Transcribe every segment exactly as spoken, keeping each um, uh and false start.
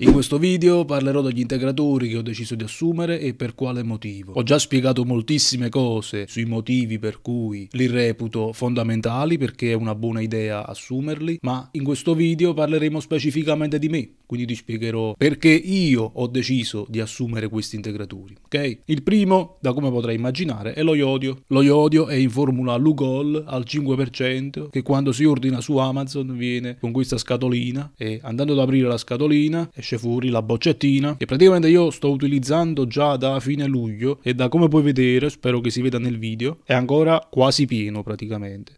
In questo video parlerò degli integratori che ho deciso di assumere e per quale motivo. Ho già spiegato moltissime cose sui motivi per cui li reputo fondamentali, perché è una buona idea assumerli, ma in questo video parleremo specificamente di me, quindi ti spiegherò perché io ho deciso di assumere questi integratori, ok? Il primo, da come potrai immaginare, è lo iodio. Lo iodio è in formula Lugol al cinque per cento, che quando si ordina su Amazon viene con questa scatolina e andando ad aprire la scatolina esce fuori la boccettina che praticamente io sto utilizzando già da fine luglio e da come puoi vedere, spero che si veda nel video, è ancora quasi pieno praticamente.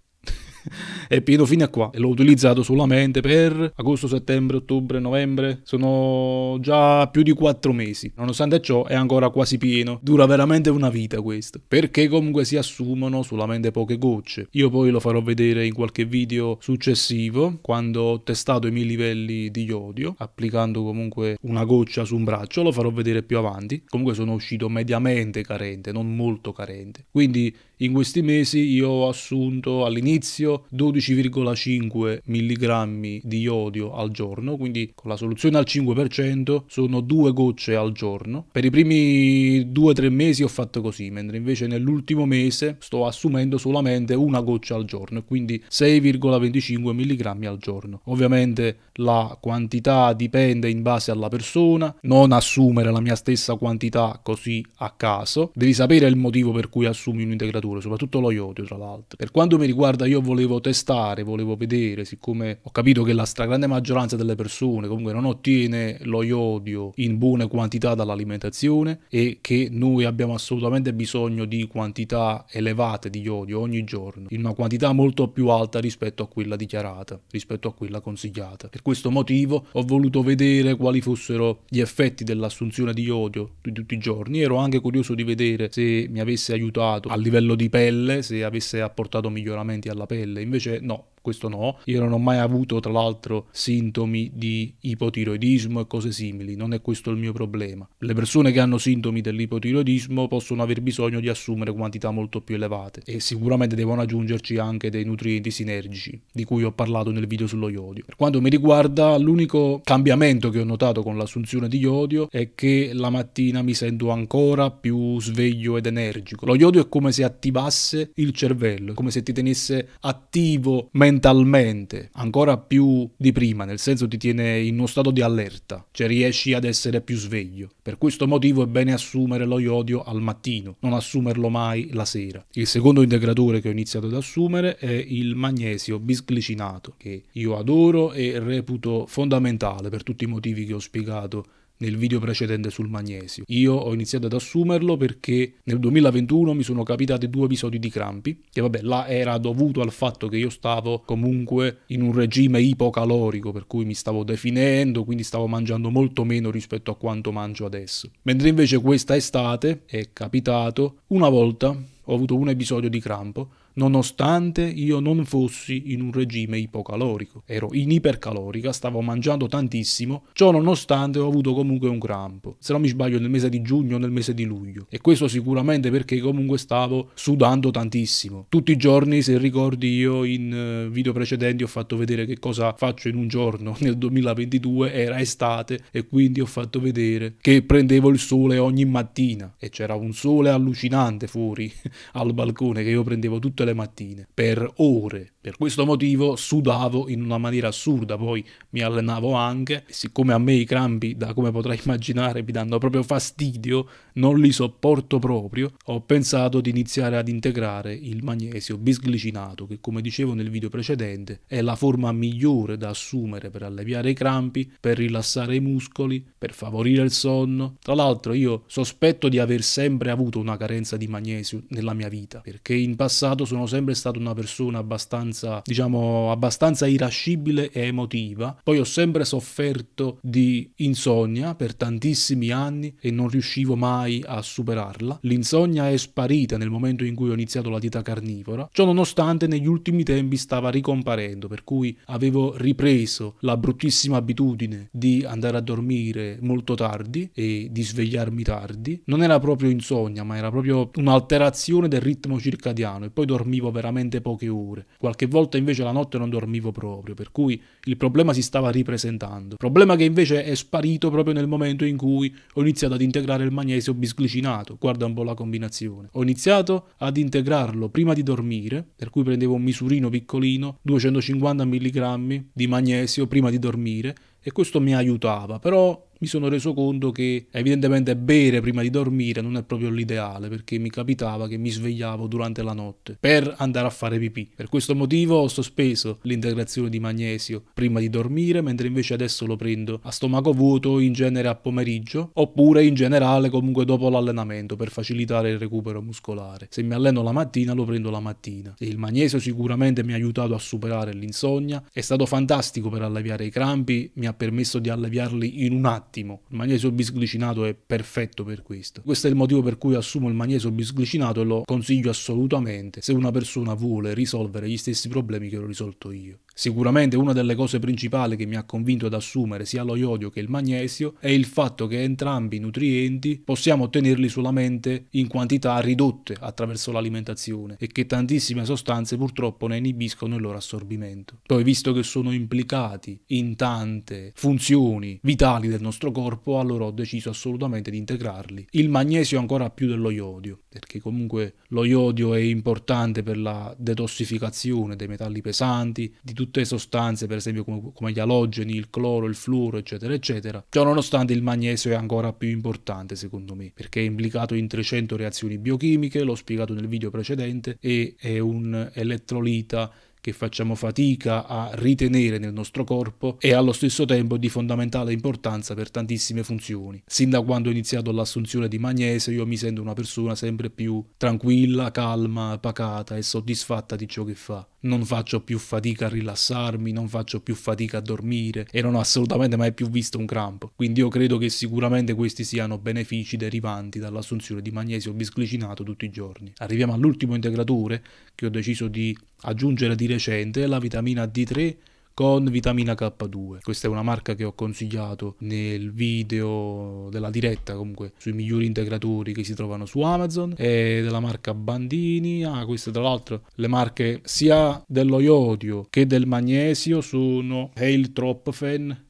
È pieno fino a qua e l'ho utilizzato solamente per agosto, settembre, ottobre, novembre. Sono già più di quattro mesi. Nonostante ciò è ancora quasi pieno. Dura veramente una vita questo, perché comunque si assumono solamente poche gocce. Io poi lo farò vedere in qualche video successivo, quando ho testato i miei livelli di iodio applicando comunque una goccia su un braccio. Lo farò vedere più avanti. Comunque sono uscito mediamente carente, non molto carente. Quindi in questi mesi io ho assunto all'inizio dodici virgola cinque milligrammi di iodio al giorno, quindi con la soluzione al cinque per cento sono due gocce al giorno. Per i primi due tre mesi ho fatto così, mentre invece nell'ultimo mese sto assumendo solamente una goccia al giorno, quindi sei virgola venticinque milligrammi al giorno. Ovviamente la quantità dipende in base alla persona, non assumere la mia stessa quantità così a caso. Devi sapere il motivo per cui assumi un integratore, soprattutto lo iodio tra l'altro. Per quanto mi riguarda io volevo Volevo testare, volevo vedere, siccome ho capito che la stragrande maggioranza delle persone comunque non ottiene lo iodio in buone quantità dall'alimentazione e che noi abbiamo assolutamente bisogno di quantità elevate di iodio ogni giorno, in una quantità molto più alta rispetto a quella dichiarata, rispetto a quella consigliata. Per questo motivo ho voluto vedere quali fossero gli effetti dell'assunzione di iodio di tutti i giorni. Ero anche curioso di vedere se mi avesse aiutato a livello di pelle, se avesse apportato miglioramenti alla pelle. Invece no, questo no. Io non ho mai avuto tra l'altro sintomi di ipotiroidismo e cose simili, non è questo il mio problema. Le persone che hanno sintomi dell'ipotiroidismo possono aver bisogno di assumere quantità molto più elevate e sicuramente devono aggiungerci anche dei nutrienti sinergici di cui ho parlato nel video sullo iodio. Per quanto mi riguarda, l'unico cambiamento che ho notato con l'assunzione di iodio è che la mattina mi sento ancora più sveglio ed energico. Lo iodio è come se attivasse il cervello, come se ti tenesse a attivo mentalmente ancora più di prima, nel senso ti tiene in uno stato di allerta, cioè riesci ad essere più sveglio. Per questo motivo è bene assumere lo iodio al mattino, non assumerlo mai la sera. Il secondo integratore che ho iniziato ad assumere è il magnesio bisglicinato, che io adoro e reputo fondamentale per tutti i motivi che ho spiegato nel video precedente sul magnesio. Io ho iniziato ad assumerlo perché nel duemilaventuno mi sono capitati due episodi di crampi, che vabbè, là era dovuto al fatto che io stavo comunque in un regime ipocalorico, per cui mi stavo definendo, quindi stavo mangiando molto meno rispetto a quanto mangio adesso. Mentre invece questa estate è capitato una volta, ho avuto un episodio di crampo, nonostante io non fossi in un regime ipocalorico, ero in ipercalorica, stavo mangiando tantissimo, ciò nonostante ho avuto comunque un crampo, se non mi sbaglio nel mese di giugno o nel mese di luglio, e questo sicuramente perché comunque stavo sudando tantissimo. Tutti i giorni, se ricordi, io in video precedenti ho fatto vedere che cosa faccio in un giorno nel duemilaventidue, era estate e quindi ho fatto vedere che prendevo il sole ogni mattina e c'era un sole allucinante fuori al balcone che io prendevo tutte le mattine per ore. Per questo motivo sudavo in una maniera assurda, poi mi allenavo anche e siccome a me i crampi, da come potrai immaginare, mi danno proprio fastidio, non li sopporto proprio, ho pensato di iniziare ad integrare il magnesio bisglicinato, che come dicevo nel video precedente è la forma migliore da assumere per alleviare i crampi, per rilassare i muscoli, per favorire il sonno. Tra l'altro io sospetto di aver sempre avuto una carenza di magnesio nella mia vita, perché in passato sono sempre stato una persona abbastanza, diciamo, abbastanza irascibile e emotiva. Poi ho sempre sofferto di insonnia per tantissimi anni e non riuscivo mai a superarla. L'insonnia è sparita nel momento in cui ho iniziato la dieta carnivora. Ciò nonostante negli ultimi tempi stava ricomparendo, per cui avevo ripreso la bruttissima abitudine di andare a dormire molto tardi e di svegliarmi tardi. Non era proprio insonnia, ma era proprio un'alterazione del ritmo circadiano e poi dormivo dormivo veramente poche ore, qualche volta invece la notte non dormivo proprio, per cui il problema si stava ripresentando. Problema che invece è sparito proprio nel momento in cui ho iniziato ad integrare il magnesio bisglicinato, guarda un po' la combinazione. Ho iniziato ad integrarlo prima di dormire, per cui prendevo un misurino piccolino, duecentocinquanta milligrammi di magnesio prima di dormire, e questo mi aiutava, però mi sono reso conto che evidentemente bere prima di dormire non è proprio l'ideale, perché mi capitava che mi svegliavo durante la notte per andare a fare pipì. Per questo motivo ho sospeso l'integrazione di magnesio prima di dormire, mentre invece adesso lo prendo a stomaco vuoto, in genere a pomeriggio, oppure in generale comunque dopo l'allenamento per facilitare il recupero muscolare. Se mi alleno la mattina lo prendo la mattina. E il magnesio sicuramente mi ha aiutato a superare l'insonnia, è stato fantastico per alleviare i crampi, mi ha permesso di alleviarli in un attimo. Il magnesio bisglicinato è perfetto per questo. Questo è il motivo per cui assumo il magnesio bisglicinato e lo consiglio assolutamente se una persona vuole risolvere gli stessi problemi che ho risolto io. Sicuramente una delle cose principali che mi ha convinto ad assumere sia lo iodio che il magnesio è il fatto che entrambi i nutrienti possiamo ottenerli solamente in quantità ridotte attraverso l'alimentazione e che tantissime sostanze purtroppo ne inibiscono il loro assorbimento. Poi, visto che sono implicati in tante funzioni vitali del nostro corpo, allora ho deciso assolutamente di integrarli. Il magnesio ancora più dello iodio, perché comunque lo iodio è importante per la detossificazione dei metalli pesanti, di tutti tutte sostanze per esempio come gli alogeni, il cloro, il fluoro, eccetera eccetera. Ciò nonostante il magnesio è ancora più importante secondo me, perché è implicato in trecento reazioni biochimiche, l'ho spiegato nel video precedente, e è un elettrolita che facciamo fatica a ritenere nel nostro corpo e allo stesso tempo di fondamentale importanza per tantissime funzioni. Sin da quando ho iniziato l'assunzione di magnesio io mi sento una persona sempre più tranquilla, calma, pacata e soddisfatta di ciò che fa. Non faccio più fatica a rilassarmi, non faccio più fatica a dormire e non ho assolutamente mai più visto un crampo. Quindi io credo che sicuramente questi siano benefici derivanti dall'assunzione di magnesio bisglicinato tutti i giorni. Arriviamo all'ultimo integratore che ho deciso di aggiungere di recente, la vitamina D tre con vitamina K due. Questa è una marca che ho consigliato nel video della diretta comunque sui migliori integratori che si trovano su Amazon, è della marca Bandini. Ah, queste tra l'altro le marche sia dello iodio che del magnesio sono Heiltropfen.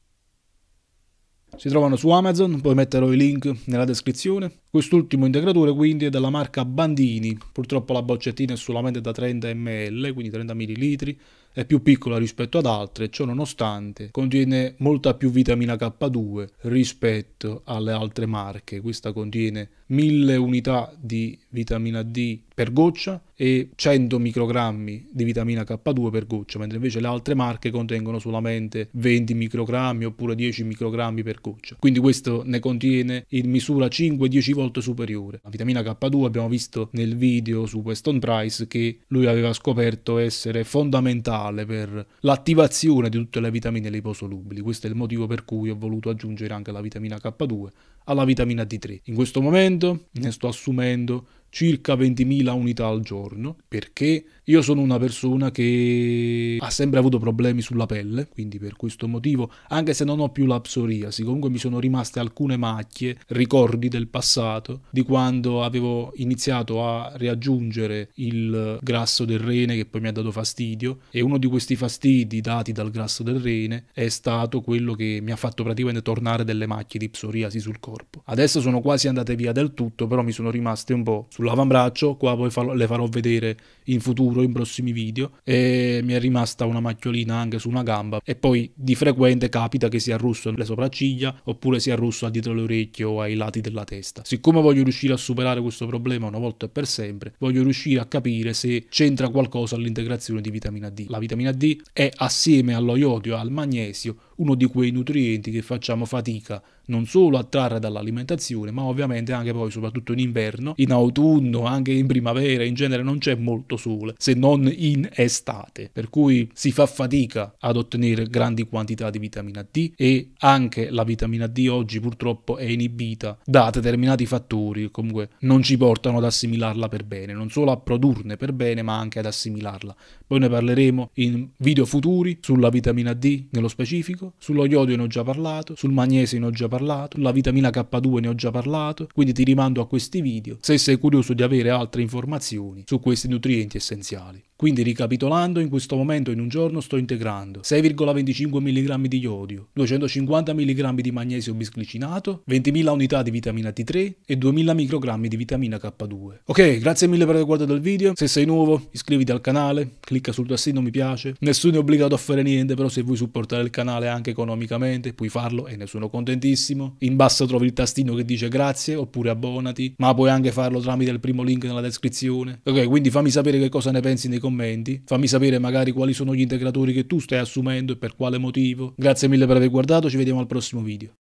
Si trovano su Amazon, poi metterò i link nella descrizione. Quest'ultimo integratore quindi è della marca Bandini, purtroppo la boccettina è solamente da trenta millilitri, quindi trenta millilitri, è più piccola rispetto ad altre, ciò nonostante contiene molta più vitamina K due rispetto alle altre marche. Questa contiene mille unità di vitamina D per goccia e cento microgrammi di vitamina K due per goccia, mentre invece le altre marche contengono solamente venti microgrammi oppure dieci microgrammi per goccia, quindi questo ne contiene in misura cinque dieci volte superiore. La vitamina K due abbiamo visto nel video su Weston Price che lui aveva scoperto essere fondamentale per l'attivazione di tutte le vitamine liposolubili. Questo è il motivo per cui ho voluto aggiungere anche la vitamina K due alla vitamina D tre. In questo momento ne sto assumendo circa ventimila unità al giorno, perché io sono una persona che ha sempre avuto problemi sulla pelle, quindi per questo motivo, anche se non ho più la psoriasi, comunque mi sono rimaste alcune macchie, ricordi del passato, di quando avevo iniziato a riaggiungere il grasso del rene che poi mi ha dato fastidio, e uno di questi fastidi dati dal grasso del rene è stato quello che mi ha fatto praticamente tornare delle macchie di psoriasi sul corpo. Adesso sono quasi andate via del tutto, però mi sono rimaste un po' sull'avambraccio, qua poi farò, le farò vedere in futuro, in prossimi video, e mi è rimasta una macchiolina anche su una gamba, e poi di frequente capita che sia rosso le sopracciglia oppure sia rosso dietro le orecchie o ai lati della testa. Siccome voglio riuscire a superare questo problema una volta e per sempre, voglio riuscire a capire se c'entra qualcosa all'integrazione di vitamina D. La vitamina D è, assieme allo iodio e al magnesio, uno di quei nutrienti che facciamo fatica non solo a trarre dall'alimentazione, ma ovviamente anche poi soprattutto in inverno, in autunno, anche in primavera, in genere non c'è molto sole, se non in estate, per cui si fa fatica ad ottenere grandi quantità di vitamina D, e anche la vitamina D oggi purtroppo è inibita da determinati fattori che comunque non ci portano ad assimilarla per bene, non solo a produrne per bene, ma anche ad assimilarla. Poi ne parleremo in video futuri sulla vitamina D nello specifico, parlato, sullo iodio ne ho già parlato, sul magnesio ne ho già parlato, sulla vitamina K due ne ho già parlato, quindi ti rimando a questi video se sei curioso di avere altre informazioni su questi nutrienti essenziali. Quindi ricapitolando, in questo momento in un giorno sto integrando sei virgola venticinque milligrammi di iodio, duecentocinquanta milligrammi di magnesio bisglicinato, ventimila unità di vitamina D tre e duemila microgrammi di vitamina K due. Ok, grazie mille per aver guardato il video, se sei nuovo iscriviti al canale, clicca sul tassino mi piace, nessuno è obbligato a fare niente, però se vuoi supportare il canale anche economicamente puoi farlo e ne sono contentissimo. In basso trovi il tastino che dice grazie oppure abbonati, ma puoi anche farlo tramite il primo link nella descrizione. Ok, quindi fammi sapere che cosa ne pensi nei commenti. Commenti, fammi sapere magari quali sono gli integratori che tu stai assumendo e per quale motivo. Grazie mille per aver guardato, ci vediamo al prossimo video.